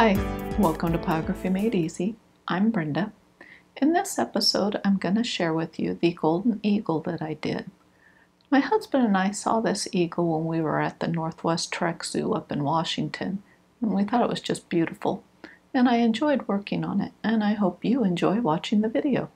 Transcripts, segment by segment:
Hi, welcome to Pyrography Made Easy. I'm Brenda. In this episode, I'm going to share with you the Golden Eagle that I did. My husband and I saw this eagle when we were at the Northwest Trek Zoo up in Washington, and we thought it was just beautiful. And I enjoyed working on it, and I hope you enjoy watching the video.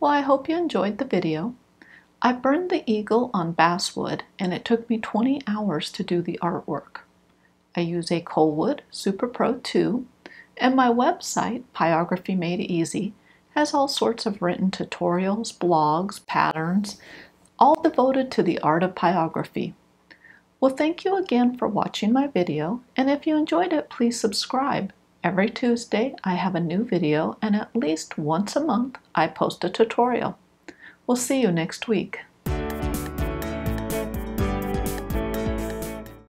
Well, I hope you enjoyed the video. I burned the eagle on basswood and it took me 20 hours to do the artwork. I use a Colwood Super Pro II, and my website, Pyrography Made Easy, has all sorts of written tutorials, blogs, patterns, all devoted to the art of pyrography. Well, thank you again for watching my video, and if you enjoyed it, please subscribe. Every Tuesday, I have a new video, and at least once a month, I post a tutorial. We'll see you next week.